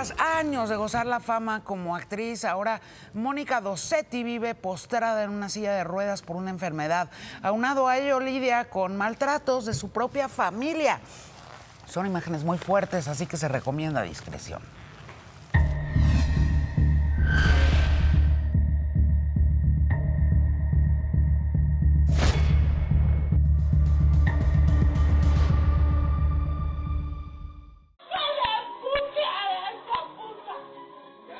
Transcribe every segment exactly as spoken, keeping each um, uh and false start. estás? Años de gozar la fama como actriz, ahora Mónica Dossetti vive postrada en una silla de ruedas por una enfermedad. Aunado a ello, lidia con maltratos de su propia familia. Son imágenes muy fuertes, así que se recomienda discreción.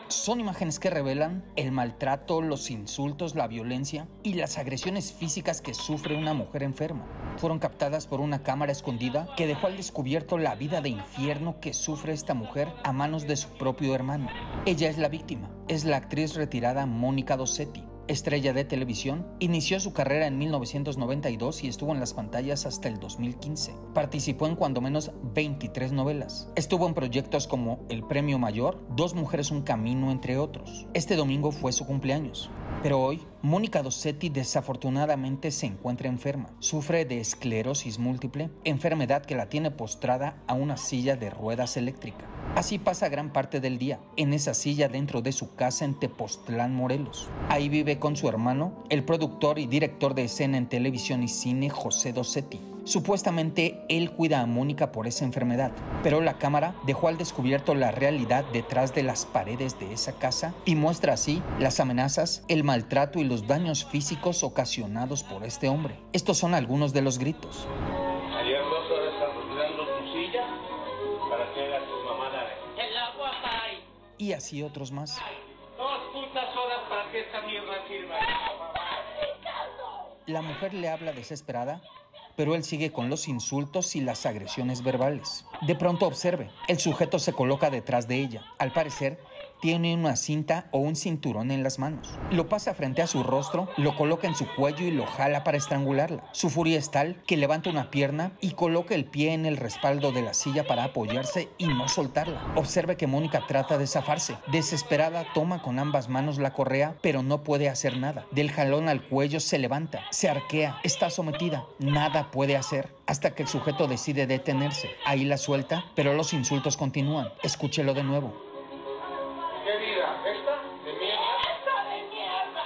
Son imágenes que revelan el maltrato, los insultos, la violencia y las agresiones físicas que sufre una mujer enferma. Fueron captadas por una cámara escondida que dejó al descubierto la vida de infierno que sufre esta mujer a manos de su propio hermano. Ella es la víctima, es la actriz retirada Mónica Dossetti. Estrella de televisión, inició su carrera en mil novecientos noventa y dos y estuvo en las pantallas hasta el dos mil quince. Participó en cuando menos veintitrés novelas. Estuvo en proyectos como El Premio Mayor, Dos Mujeres Un Camino, entre otros. Este domingo fue su cumpleaños. Pero hoy, Mónica Dossetti desafortunadamente se encuentra enferma. Sufre de esclerosis múltiple, enfermedad que la tiene postrada a una silla de ruedas eléctrica. Así pasa gran parte del día, en esa silla dentro de su casa en Tepoztlán, Morelos. Ahí vive con su hermano, el productor y director de escena en televisión y cine, José Dossetti. Supuestamente, él cuida a Mónica por esa enfermedad, pero la cámara dejó al descubierto la realidad detrás de las paredes de esa casa y muestra así las amenazas, el maltrato y los daños físicos ocasionados por este hombre. Estos son algunos de los gritos. Y así otros más. Dos putas horas para que esta mierda sirva. La mujer le habla desesperada, pero él sigue con los insultos y las agresiones verbales. De pronto observe, el sujeto se coloca detrás de ella. Al parecer, tiene una cinta o un cinturón en las manos. Lo pasa frente a su rostro, lo coloca en su cuello y lo jala para estrangularla. Su furia es tal que levanta una pierna y coloca el pie en el respaldo de la silla para apoyarse y no soltarla. Observe que Mónica trata de zafarse. Desesperada, toma con ambas manos la correa, pero no puede hacer nada. Del jalón al cuello se levanta, se arquea, está sometida. Nada puede hacer hasta que el sujeto decide detenerse. Ahí la suelta, pero los insultos continúan. Escúchelo de nuevo. ¿Qué vida? ¿Esta? ¿De mierda? ¡Esta de mierda!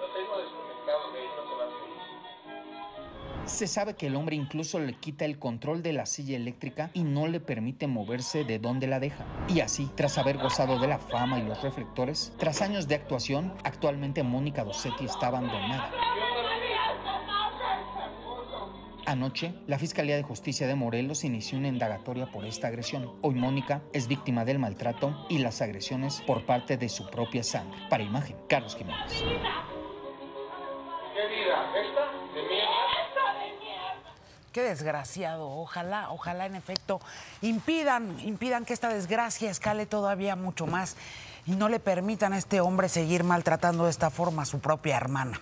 Lo tengo desconectado de ellos a las seis. Se sabe que el hombre incluso le quita el control de la silla eléctrica y no le permite moverse de donde la deja. Y así, tras haber gozado de la fama y los reflectores, tras años de actuación, actualmente Mónica Dossetti está abandonada. Anoche, la Fiscalía de Justicia de Morelos inició una indagatoria por esta agresión. Hoy Mónica es víctima del maltrato y las agresiones por parte de su propia sangre. Para Imagen, Carlos Jiménez. ¿Qué vida? ¿Esta? ¿De mierda? Qué desgraciado. Ojalá, ojalá en efecto impidan, impidan que esta desgracia escale todavía mucho más y no le permitan a este hombre seguir maltratando de esta forma a su propia hermana.